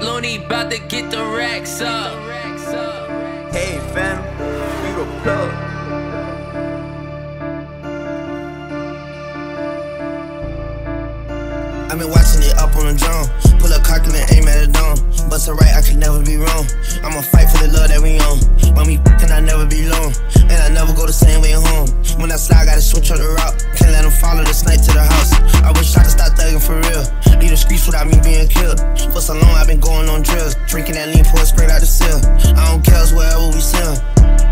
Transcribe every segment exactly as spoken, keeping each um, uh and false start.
Looney bout to get the racks up. Hey fam, we go plug. I've been watching it up on the drone. Pull up cock and then aim at a dome. Bust a right, I can never be wrong. I'ma fight for the love that we own. Mommy, and I never be long. And I never go the same way home. When I slide, gotta switch up the route. Can't let them follow the snake to the house. I wish I could stop thugging for real. Leave the streets without me being killed. For so long, I've been going on drills. Drinking that lean, pour straight out the seal. I don't care, it's wherever we see him.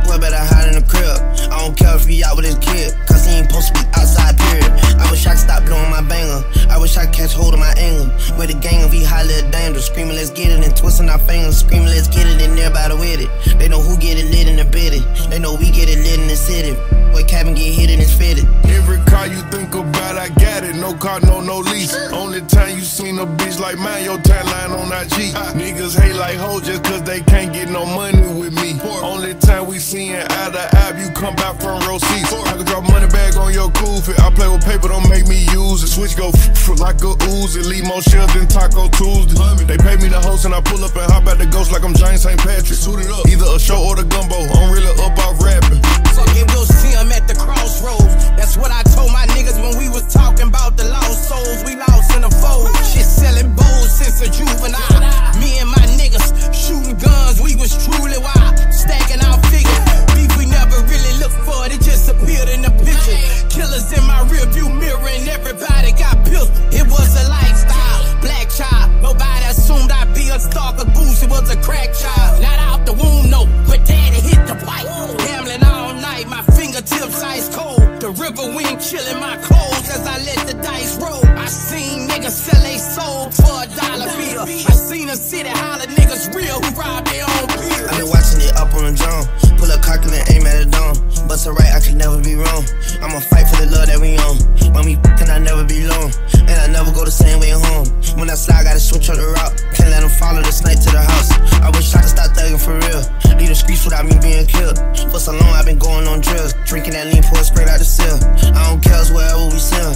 Boy, better hide in the crib. I don't care if he out with his kid. Cause he ain't supposed to be outside, period. I wish I could stop blowing my banger. I wish I could catch hold of my angle. With the gang of we hot little dangerous. Screaming, let's get it, and twisting our fingers. Screaming, let's get it, and everybody with it. They know who get it lit in the bitty. They know we get it lit in the city. Boy, cabin get hit and it's fitted. Every car you think about, I got it. No car, no, no lease. Only time you seen a bitch like mine, your timeline on I G. Niggas hate like hoes just cause they can't get no money with me. Only time we seeing eye to eye, you come back from row seats. I can drop money bag on your cool fit. I play with paper, don't make me use it. Switch go like a Uzi, leave more shells than Taco Tuesday. They pay me the host and I pull up and hop out the ghost like I'm James Saint Patrick. Either a show or the gumbo, I'm really up off rapping. Fucking we'll see him at the crossroads. That's what I told my niggas when we was talking about the lost souls we lost in the fold. Shit selling bowls since a juvenile. Me and my niggas shooting guns, we was truly wild. Stacking our figures, beef we never really looked for it, it just appeared in the picture. Killers in my rear view mirror and everybody got pissed. It was a lifestyle, black child. Nobody assumed I'd be a stalker goose, it was a crack child. Not out the womb, no, but daddy hit the pipe. Gambling all night, my fingertips ice cold. The river wind chilling my clothes as I let the dice roll. I seen niggas sell they soul for a dollar beer. I seen a city holler niggas real who robbed their own beer. I've been watching it up on the drone. Pull up cock and then aim at a dome. Bust a right, I can never be wrong. I'ma fight for the love that we own. Mommy, can I never be long. And I never go the same way home. When I slide, gotta switch up the route. Can't let them follow the snake to the house. I wish I could stop thugging for real. Leave the streets without me being killed. For so long, I've been going on drills. Drinking that lean, pour straight out the seal. I don't care, it's wherever we see him.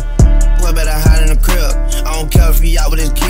Boy, better hide in the crib. I don't care if he out with his kid.